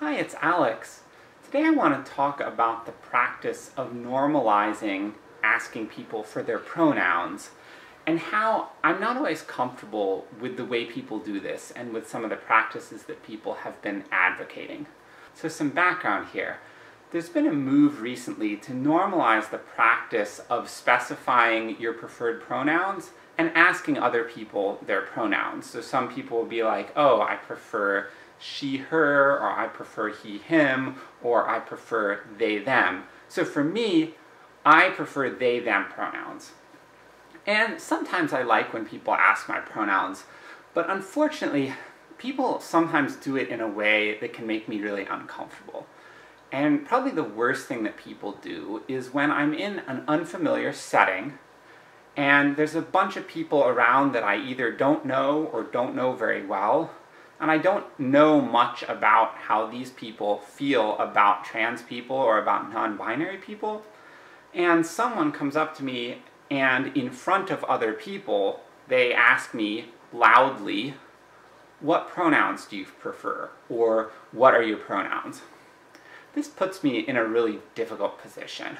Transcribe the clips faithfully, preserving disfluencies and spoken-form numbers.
Hi, it's Alex. Today I want to talk about the practice of normalizing asking people for their pronouns and how I'm not always comfortable with the way people do this and with some of the practices that people have been advocating. So some background here. There's been a move recently to normalize the practice of specifying your preferred pronouns and asking other people their pronouns. So some people will be like, oh, I prefer she, her, or I prefer he, him, or I prefer they, them. So for me, I prefer they, them pronouns. And sometimes I like when people ask my pronouns, but unfortunately, people sometimes do it in a way that can make me really uncomfortable. And probably the worst thing that people do is when I'm in an unfamiliar setting, and there's a bunch of people around that I either don't know or don't know very well, and I don't know much about how these people feel about trans people or about non-binary people, and someone comes up to me and in front of other people, they ask me loudly, what pronouns do you prefer? Or what are your pronouns? This puts me in a really difficult position.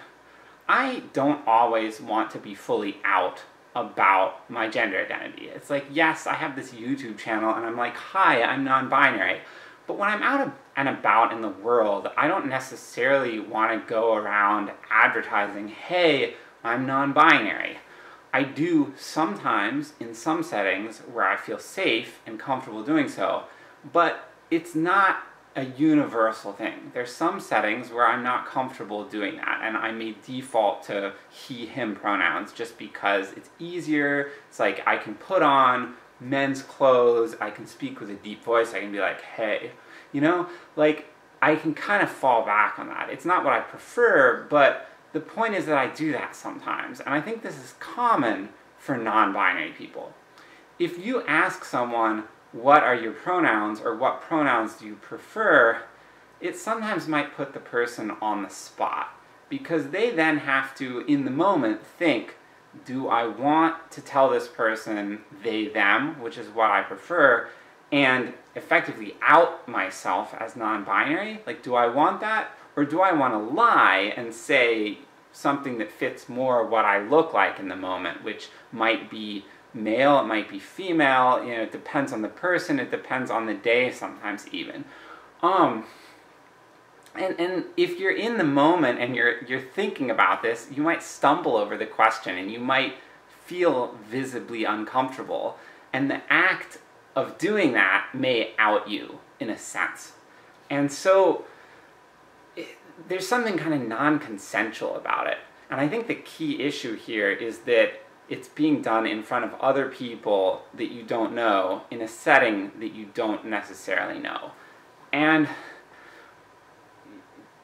I don't always want to be fully out about my gender identity. It's like, yes, I have this YouTube channel and I'm like, hi, I'm non-binary. But when I'm out and about in the world, I don't necessarily want to go around advertising, hey, I'm non-binary. I do sometimes in some settings where I feel safe and comfortable doing so, but it's not a universal thing. There's some settings where I'm not comfortable doing that, and I may default to he, him pronouns just because it's easier. It's like I can put on men's clothes, I can speak with a deep voice, I can be like, hey, you know, like I can kind of fall back on that. It's not what I prefer, but the point is that I do that sometimes, and I think this is common for non-binary people. If you ask someone, what are your pronouns, or what pronouns do you prefer, it sometimes might put the person on the spot, because they then have to, in the moment, think, do I want to tell this person they, them, which is what I prefer, and effectively out myself as non-binary? Like, do I want that, or do I want to lie and say something that fits more what I look like in the moment, which might be male, it might be female, you know, it depends on the person, it depends on the day sometimes even. Um, and, and if you're in the moment and you're, you're thinking about this, you might stumble over the question and you might feel visibly uncomfortable. And the act of doing that may out you, in a sense. And so, it, there's something kind of non-consensual about it. And I think the key issue here is that it's being done in front of other people that you don't know, in a setting that you don't necessarily know. And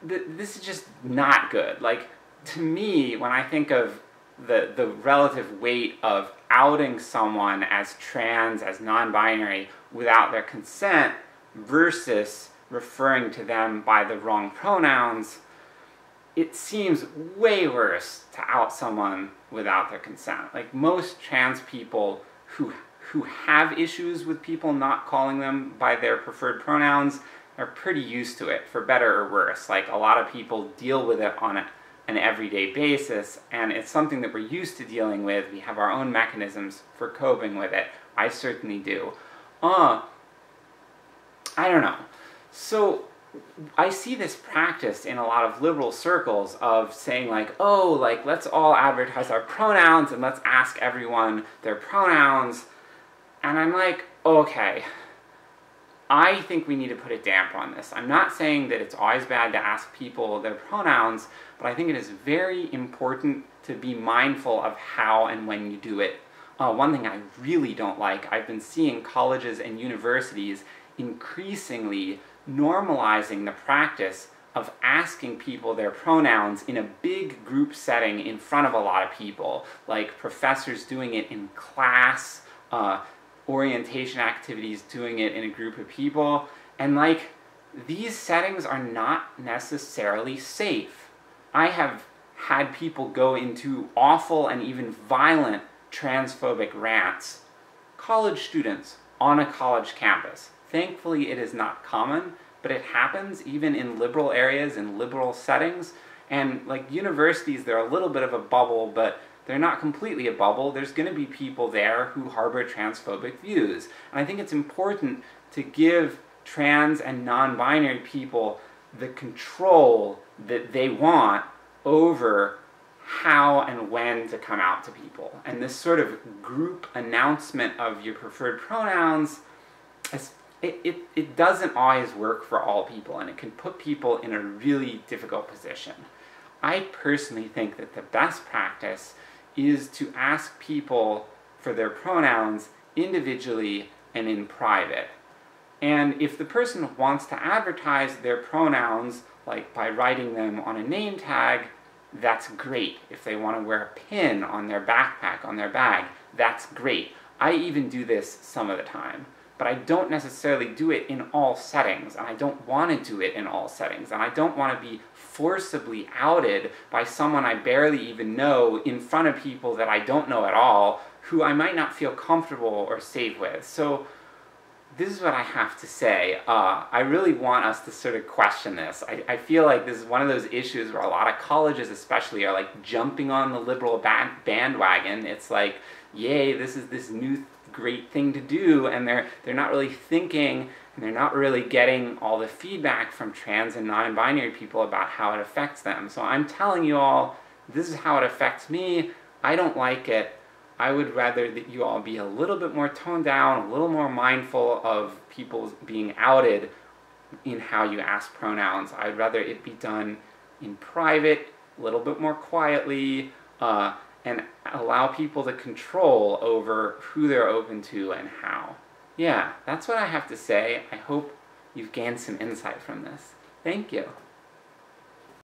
th this is just not good. Like, to me, when I think of the, the relative weight of outing someone as trans, as non-binary, without their consent, versus referring to them by the wrong pronouns, it seems way worse to out someone without their consent. Like, most trans people who, who have issues with people not calling them by their preferred pronouns are pretty used to it, for better or worse. Like, a lot of people deal with it on a, an everyday basis, and it's something that we're used to dealing with. We have our own mechanisms for coping with it. I certainly do. Uh, I don't know. So, I see this practice in a lot of liberal circles of saying like, oh, like, let's all advertise our pronouns and let's ask everyone their pronouns, and I'm like, okay, I think we need to put a damper on this. I'm not saying that it's always bad to ask people their pronouns, but I think it is very important to be mindful of how and when you do it. Uh, one thing I really don't like, I've been seeing colleges and universities increasingly normalizing the practice of asking people their pronouns in a big group setting in front of a lot of people, like professors doing it in class, uh, orientation activities doing it in a group of people, and like, these settings are not necessarily safe. I have had people go into awful and even violent transphobic rants. College students on a college campus. Thankfully, it is not common, but it happens even in liberal areas, in liberal settings. And like universities, they're a little bit of a bubble, but they're not completely a bubble. There's going to be people there who harbor transphobic views. And I think it's important to give trans and non-binary people the control that they want over how and when to come out to people. And this sort of group announcement of your preferred pronouns, it, it, it doesn't always work for all people, and it can put people in a really difficult position. I personally think that the best practice is to ask people for their pronouns individually and in private. And if the person wants to advertise their pronouns, like by writing them on a name tag, that's great. If they want to wear a pin on their backpack, on their bag, that's great. I even do this some of the time. But I don't necessarily do it in all settings, and I don't want to do it in all settings, and I don't want to be forcibly outed by someone I barely even know in front of people that I don't know at all, who I might not feel comfortable or safe with. So this is what I have to say. Uh, I really want us to sort of question this. I, I feel like this is one of those issues where a lot of colleges especially are like jumping on the liberal band bandwagon. It's like, yay, this is this new thing, great thing to do, and they're they're not really thinking, and they're not really getting all the feedback from trans and non-binary people about how it affects them. So I'm telling you all, this is how it affects me. I don't like it. I would rather that you all be a little bit more toned down, a little more mindful of people being outed in how you ask pronouns. I'd rather it be done in private, a little bit more quietly, uh, and allow people the control over who they're open to and how. Yeah, that's what I have to say. I hope you've gained some insight from this. Thank you.